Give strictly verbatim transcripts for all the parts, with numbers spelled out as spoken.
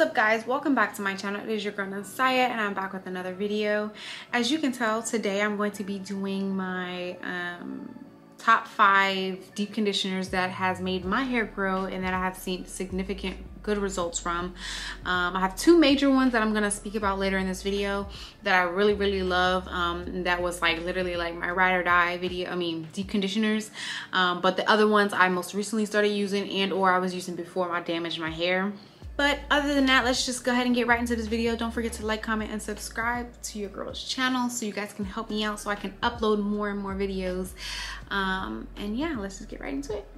What's up, guys? Welcome back to my channel. It is your girl Nasaya and I'm back with another video. As you can tell, today I'm going to be doing my um top five deep conditioners that has made my hair grow and that I have seen significant good results from. Um, I have two major ones that I'm gonna speak about later in this video that I really, really love. Um, that was like literally like my ride or die video, I mean, deep conditioners. Um, but the other ones I most recently started using and or I was using before I damaged my hair. But other than that, let's just go ahead and get right into this video. Don't forget to like, comment, and subscribe to your girl's channel so you guys can help me out so I can upload more and more videos. Um, and yeah, let's just get right into it.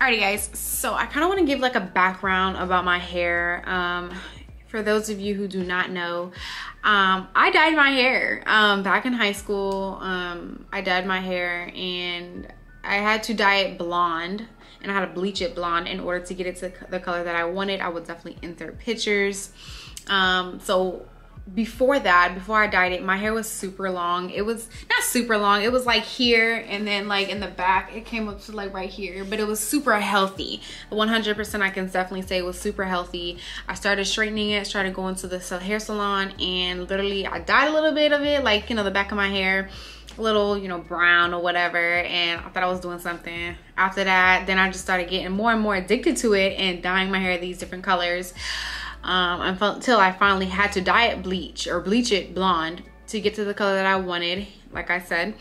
Alrighty guys, so I kind of want to give like a background about my hair. Um, For those of you who do not know, um, I dyed my hair um, back in high school. Um, I dyed my hair and I had to dye it blonde. And I had to bleach it blonde in order to get it to the color that I wanted. I would definitely insert pictures. Um, so before that, before I dyed it, my hair was super long. It was not super long. It was like here and then like in the back. It came up to like right here. But it was super healthy. one hundred percent I can definitely say it was super healthy. I started straightening it. Started going to the hair salon. And literally I dyed a little bit of it. Like, you know, the back of my hair. Little, you know, brown or whatever, and I thought I was doing something. After that, then I just started getting more and more addicted to it and dyeing my hair these different colors um, until I finally had to dye it bleach or bleach it blonde to get to the color that I wanted, like I said.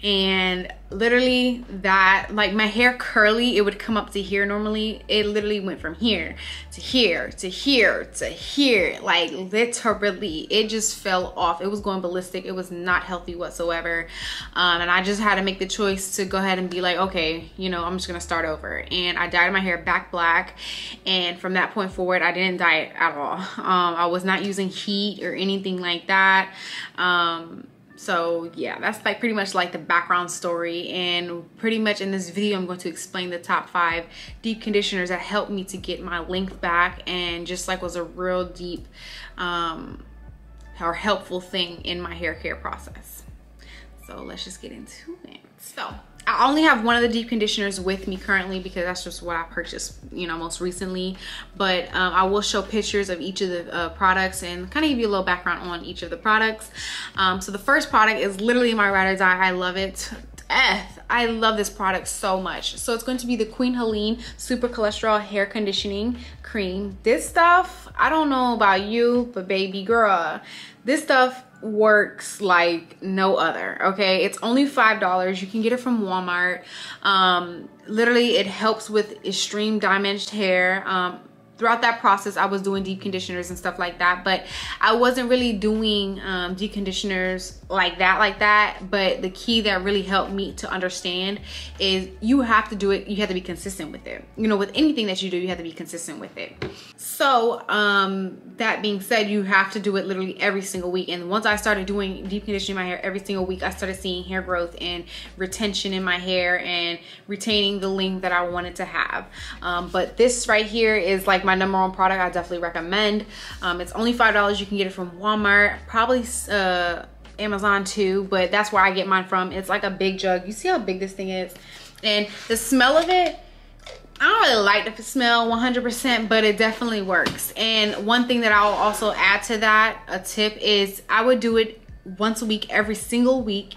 And literally that, like my hair curly, it would come up to here normally. It literally went from here to here to here to here. Like literally, it just fell off. It was going ballistic. It was not healthy whatsoever. Um, and I just had to make the choice to go ahead and be like, okay, you know, I'm just gonna start over. And I dyed my hair back black. And from that point forward, I didn't dye it at all. Um, I was not using heat or anything like that. Um, So yeah, that's like pretty much like the background story, and pretty much in this video I'm going to explain the top five deep conditioners that helped me to get my length back and just like was a real deep um, or helpful thing in my hair care process. So let's just get into it. So I only have one of the deep conditioners with me currently because that's just what I purchased, you know, most recently. But um, I will show pictures of each of the uh, products and kind of give you a little background on each of the products. Um, so the first product is literally my ride or die. I love it. Death. I love this product so much. So it's going to be the Queen Helene Super Cholesterol Hair Conditioning Cream. This stuff, I don't know about you, but baby girl, this stuff works like no other. Okay, it's only five dollars. You can get it from Walmart. Um literally, it helps with extreme damaged hair. Um throughout that process, I was doing deep conditioners and stuff like that, but I wasn't really doing um deep conditioners like that like that but the key that really helped me to understand is you have to do it. You have to be consistent with it. You know, with anything that you do, you have to be consistent with it. So um that being said, you have to do it literally every single week. And once I started doing deep conditioning my hair every single week, I started seeing hair growth and retention in my hair and retaining the length that I wanted to have. Um, but this right here is like my number one product. I definitely recommend. Um, it's only five dollars. You can get it from Walmart, probably uh, Amazon too, but that's where I get mine from. It's like a big jug. You see how big this thing is? And the smell of it, I don't really like the smell one hundred percent, but it definitely works. And one thing that I'll also add to that, a tip, is I would do it once a week, every single week,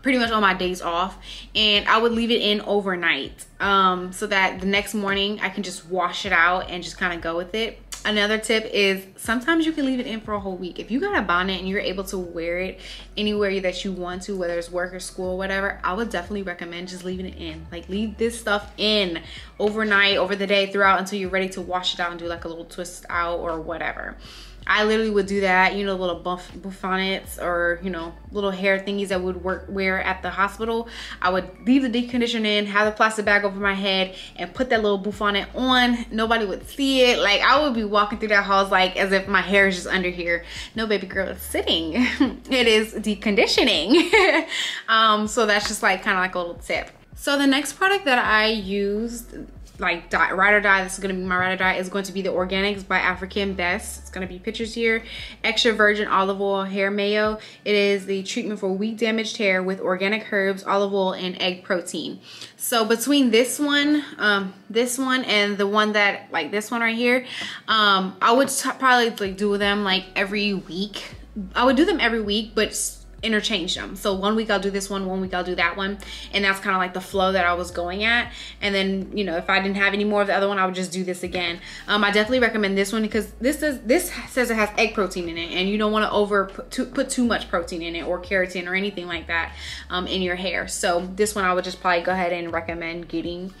pretty much on my days off. And I would leave it in overnight um, so that the next morning I can just wash it out and just kind of go with it. Another tip is sometimes you can leave it in for a whole week. If you got a bonnet and you're able to wear it anywhere that you want to, whether it's work or school or whatever, I would definitely recommend just leaving it in. Like, leave this stuff in overnight, over the day, throughout, until you're ready to wash it out and do like a little twist out or whatever. I literally would do that, you know, little buff bouffants or, you know, little hair thingies that would work wear at the hospital. I would leave the deep conditioner in, have the plastic bag over my head, and put that little bouffant on. Nobody would see it. Like, I would be walking through that halls like as if my hair is just under here. No, baby girl, it's sitting. It is deep conditioning. um, so that's just like kind of like a little tip. So the next product that I used like die, ride or die. This is going to be my ride or die. It's going to be the Organics by African Best. It's going to be pictures here. Extra virgin olive oil hair mayo. It is the treatment for weak damaged hair with organic herbs, olive oil, and egg protein. So between this one, um, this one, and the one that like this one right here, um, I would probably like do them like every week. I would do them every week, but interchange them. So one week I'll do this one, one week I'll do that one, and that's kind of like the flow that I was going at. And then, you know, if I didn't have any more of the other one, I would just do this again. Um, I definitely recommend this one because this is this says it has egg protein in it, and you don't want to over put too, put too much protein in it or keratin or anything like that um, in your hair. So this one I would just probably go ahead and recommend getting.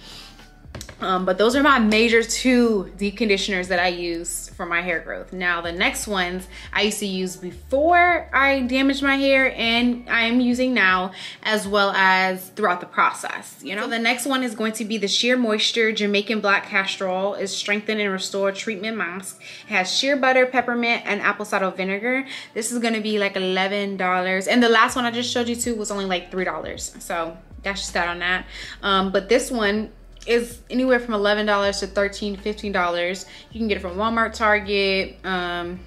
Um, but those are my major two deep conditioners that I use for my hair growth. Now the next ones I used to use before I damaged my hair, and I am using now as well as throughout the process. You know, so the next one is going to be the Shea Moisture Jamaican Black Castor Oil. It's strengthened and restored treatment mask. It has shea butter, peppermint, and apple cider vinegar. This is going to be like eleven dollars, and the last one I just showed you too was only like three dollars. So that's just that on that. Um, but this one is anywhere from eleven dollars to thirteen dollars, fifteen dollars. You can get it from Walmart, Target, um,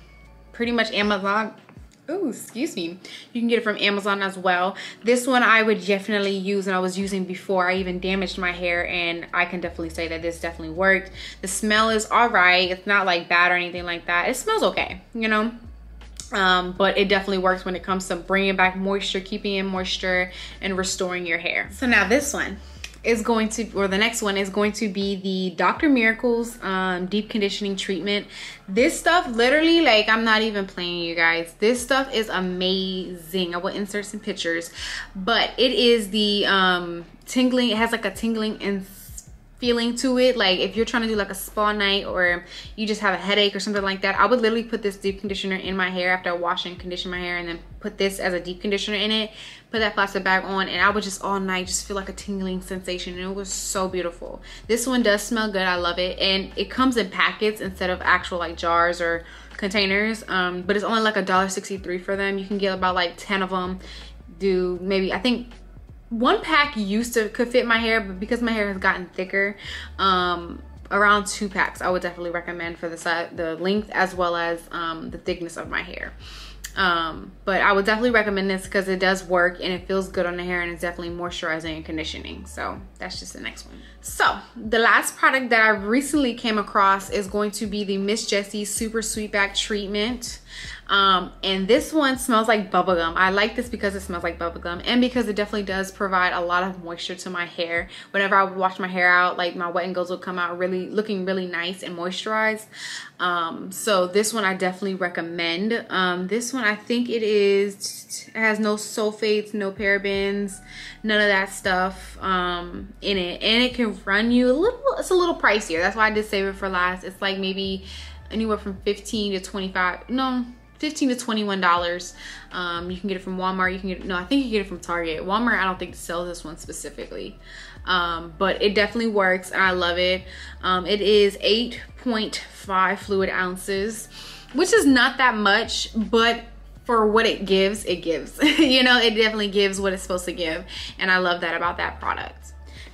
pretty much Amazon. Ooh, excuse me. You can get it from Amazon as well. This one I would definitely use, and I was using before I even damaged my hair, and I can definitely say that this definitely worked. The smell is all right. It's not like bad or anything like that. It smells okay, you know? Um, but it definitely works when it comes to bringing back moisture, keeping in moisture, and restoring your hair. So now this one is going to, or the next one is going to be the Doctor Miracle's um, deep conditioning treatment. This stuff literally, like, I'm not even playing, you guys. This stuff is amazing. I will insert some pictures, but it is the um, tingling. It has like a tingling and feeling to it. Like if you're trying to do like a spa night, or you just have a headache or something like that, I would literally put this deep conditioner in my hair after I wash and condition my hair, and then put this as a deep conditioner in it, put that plastic bag on, and I would just all night just feel like a tingling sensation, and it was so beautiful. This one does smell good. I love it, and it comes in packets instead of actual like jars or containers, um, but it's only like a dollar sixty-three for them. You can get about like ten of them. Do maybe, I think one pack used to could fit my hair, but because my hair has gotten thicker, um around two packs I would definitely recommend for the size, the length, as well as um the thickness of my hair. Um but I would definitely recommend this because it does work, and it feels good on the hair, and it's definitely moisturizing and conditioning. So that's just the next one. So the last product that I recently came across is going to be the Miss Jessie Super Sweet Back Treatment. Um, and this one smells like bubblegum. I like this because it smells like bubblegum, and because it definitely does provide a lot of moisture to my hair. Whenever I would wash my hair out, like my wet and goes will come out really looking really nice and moisturized. Um, so this one I definitely recommend. Um, this one I think it is it has no sulfates, no parabens, none of that stuff um, in it, and it can run you a little. It's a little pricier. That's why I did save it for last. It's like maybe anywhere from fifteen to twenty-five. No. fifteen to twenty-one dollars. Um, you can get it from Walmart. You can get no, I think you get it from Target. Walmart, I don't think sells this one specifically, um, but it definitely works, and I love it. Um, it is eight point five fluid ounces, which is not that much, but for what it gives, it gives. You know, it definitely gives what it's supposed to give, and I love that about that product.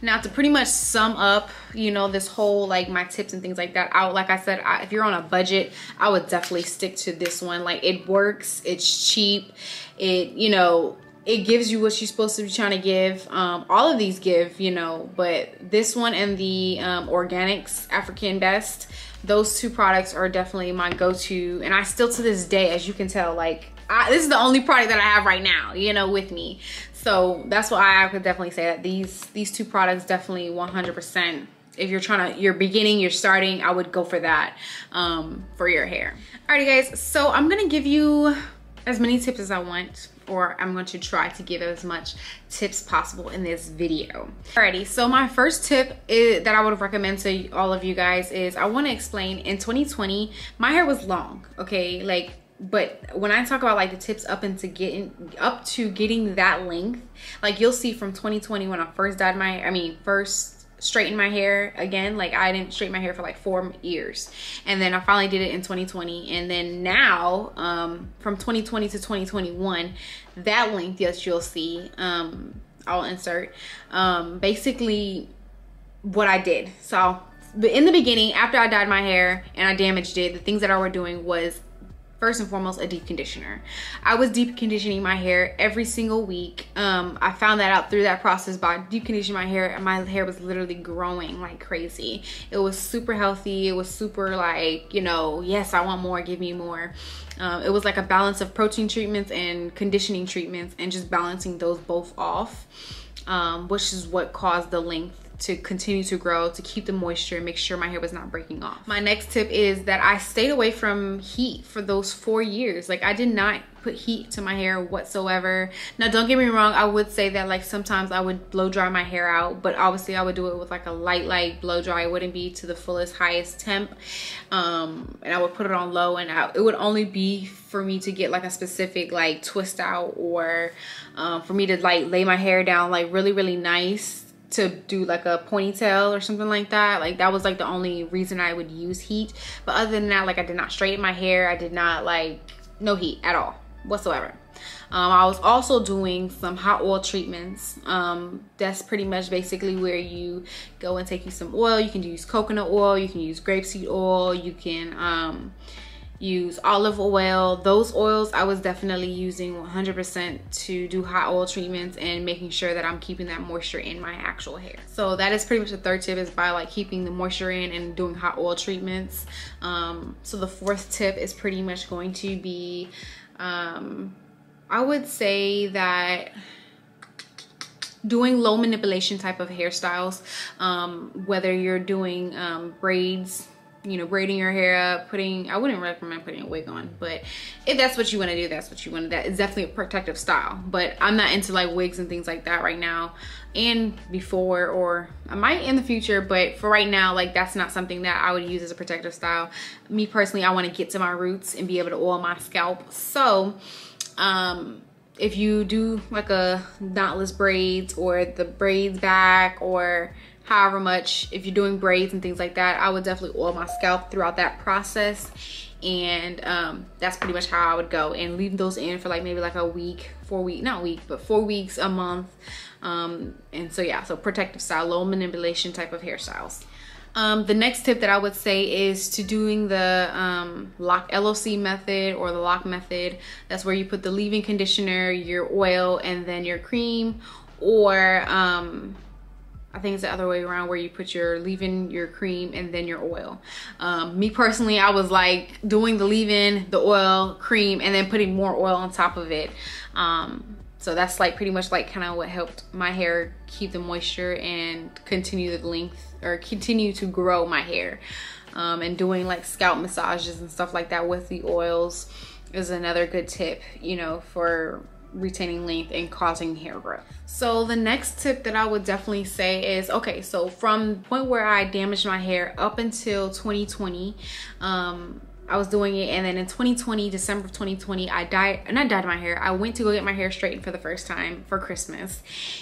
Now to pretty much sum up, you know, this whole like my tips and things like that out, like I said, I, if you're on a budget, I would definitely stick to this one. Like it works, it's cheap, it, you know, it gives you what you're supposed to be trying to give. Um, all of these give, you know, but this one and the um, Organics African Best, those two products are definitely my go-to. And I still to this day, as you can tell, like I, this is the only product that I have right now, you know, with me. So that's why I could definitely say that these these two products definitely one hundred percent. If you're trying to, you're beginning, you're starting, I would go for that um, for your hair. Alrighty guys, so I'm gonna give you as many tips as I want, or I'm going to try to give as much tips possible in this video. Alrighty, so my first tip is, that I would recommend to all of you guys is I wanna explain in twenty twenty, my hair was long, okay? Like. But when I talk about like the tips up into getting up to getting that length, like you'll see from twenty twenty when I first dyed my, I mean, first straightened my hair again, like I didn't straighten my hair for like four years. And then I finally did it in twenty twenty. And then now, um, from twenty twenty to twenty twenty-one, that length, yes, you'll see, um, I'll insert, um, basically what I did. So But in the beginning, after I dyed my hair and I damaged it, the things that I were doing was, first and foremost, a deep conditioner. I was deep conditioning my hair every single week. Um, I found that out through that process by deep conditioning my hair, and my hair was literally growing like crazy. It was super healthy. It was super like, you know, yes, I want more, give me more. Um, it was like a balance of protein treatments and conditioning treatments and just balancing those both off, um, which is what caused the length to continue to grow, to keep the moisture and make sure my hair was not breaking off. My next tip is that I stayed away from heat for those four years. Like, I did not put heat to my hair whatsoever. Now, don't get me wrong, I would say that like sometimes I would blow dry my hair out, but obviously I would do it with like a light, light blow dry. It wouldn't be to the fullest, highest temp. Um, and I would put it on low, and I, it would only be for me to get like a specific like twist out, or um, for me to like lay my hair down like really, really nice, to do like a ponytail or something like that. Like, that was like the only reason I would use heat. But other than that, like, I did not straighten my hair. I did not, like, no heat at all whatsoever. Um, I was also doing some hot oil treatments. Um, that's pretty much basically where you go and take you some oil. You can use coconut oil, you can use grapeseed oil, you can um, use olive oil. Those oils I was definitely using one hundred percent to do hot oil treatments and making sure that I'm keeping that moisture in my actual hair. So that is pretty much the third tip, is by like keeping the moisture in and doing hot oil treatments. Um, so the fourth tip is pretty much going to be, um, I would say that doing low manipulation type of hairstyles, um, whether you're doing um, braids, you know, braiding your hair up, putting, I wouldn't recommend putting a wig on, but if that's what you want to do, that's what you want to do. That is definitely a protective style, but I'm not into like wigs and things like that right now. And before, or I might in the future, but for right now, like, that's not something that I would use as a protective style. Me personally, I want to get to my roots and be able to oil my scalp. So, um, if you do like a knotless braids, or the braids back, or however much, if you're doing braids and things like that, I would definitely oil my scalp throughout that process. And um, that's pretty much how I would go, and leave those in for like maybe like a week, four week, not week, but four weeks, a month. Um, and so yeah, so protective style, low manipulation type of hairstyles. Um, the next tip that I would say is to doing the um, L O C method, or the L O C method. That's where you put the leave-in conditioner, your oil, and then your cream, or um, I think it's the other way around, where you put your leave-in, your cream, and then your oil. Um, me personally, I was like doing the leave-in, the oil, cream, and then putting more oil on top of it. Um, so that's like pretty much like kind of what helped my hair keep the moisture and continue the length, or continue to grow my hair. Um, and doing like scalp massages and stuff like that with the oils is another good tip, you know, for retaining length and causing hair growth. So the next tip that I would definitely say is, okay, so from the point where I damaged my hair up until twenty twenty, um, I was doing it, and then in twenty twenty, December of twenty twenty, I dyed, and I dyed my hair. I went to go get my hair straightened for the first time for Christmas,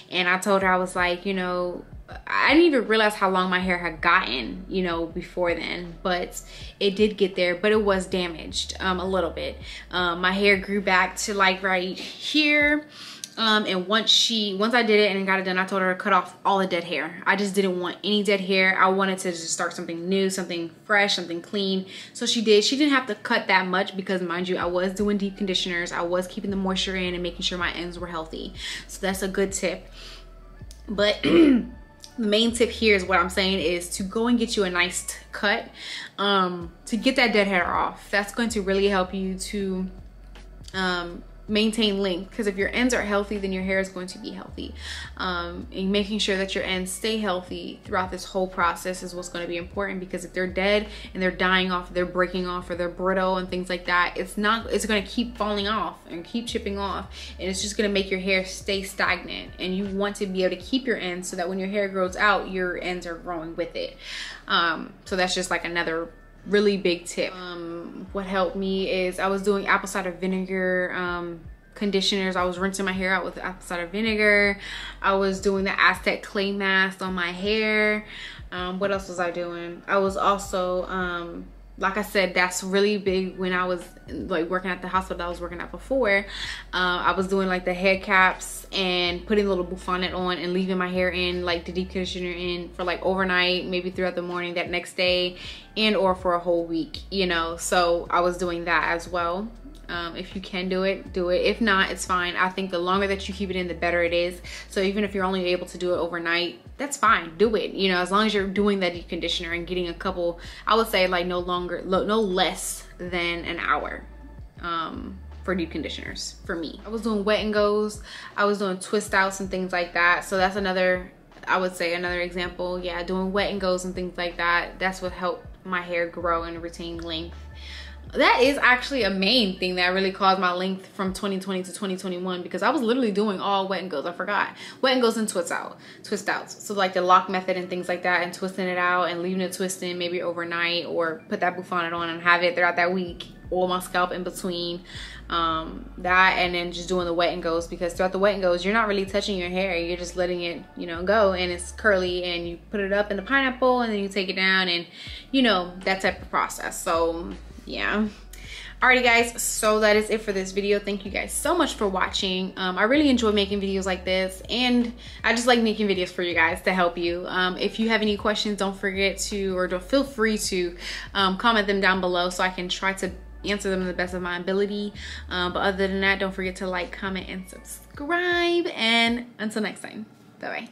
and I told her, I was like, you know, I didn't even realize how long my hair had gotten, you know, before then, but it did get there, but it was damaged um, a little bit. Um, my hair grew back to like right here. Um, and once she, once I did it and got it done, I told her to cut off all the dead hair. I just didn't want any dead hair. I wanted to just start something new, something fresh, something clean. So she did. She didn't have to cut that much because, mind you, I was doing deep conditioners. I was keeping the moisture in and making sure my ends were healthy. So that's a good tip. But the main tip here is what I'm saying is to go and get you a nice cut, um, to get that dead hair off. That's going to really help you to um, maintain length, because if your ends are healthy, then your hair is going to be healthy. Um, and making sure that your ends stay healthy throughout this whole process is what's going to be important, because if they're dead and they're dying off, they're breaking off, or they're brittle and things like that, it's not, it's going to keep falling off and keep chipping off, and it's just going to make your hair stay stagnant. And you want to be able to keep your ends so that when your hair grows out, your ends are growing with it. Um, so that's just like another really big tip. Um, what helped me is I was doing apple cider vinegar um, conditioners. I was rinsing my hair out with apple cider vinegar. I was doing the Aztec clay mask on my hair. Um, what else was I doing? I was also um, like I said, that's really big. When I was like working at the hospital that I was working at before, uh, I was doing like the head caps and putting a little bouffant on and leaving my hair in, like the deep conditioner in for like overnight, maybe throughout the morning that next day, and or for a whole week, you know. So I was doing that as well. Um, if you can do it, do it. If not, it's fine. I think the longer that you keep it in, the better it is. So even if you're only able to do it overnight, that's fine. Do it, you know, as long as you're doing that deep conditioner and getting a couple, I would say like no longer, no less than an hour um, for deep conditioners for me. I was doing wet and goes. I was doing twist outs and things like that. So that's another, I would say another example. Yeah, doing wet and goes and things like that. That's what helped my hair grow and retain length. That is actually a main thing that really caused my length from twenty twenty to twenty twenty-one, because I was literally doing all wet and goes. I forgot. Wet and goes and twist out, twist outs. So like the L O C method and things like that, and twisting it out and leaving it twisting maybe overnight, or put that bouffant on and have it throughout that week. Oil my scalp in between um, that, and then just doing the wet and goes, because throughout the wet and goes, you're not really touching your hair. You're just letting it, you know, go, and it's curly, and you put it up in the pineapple and then you take it down, and you know, that type of process. So yeah. Alrighty guys, so that is it for this video. Thank you guys so much for watching. Um, I really enjoy making videos like this, and I just like making videos for you guys to help you. Um, if you have any questions, don't forget to, or don't feel free to um, comment them down below so I can try to answer them to the best of my ability. Um, but other than that, don't forget to like, comment, and subscribe. And until next time, bye-bye.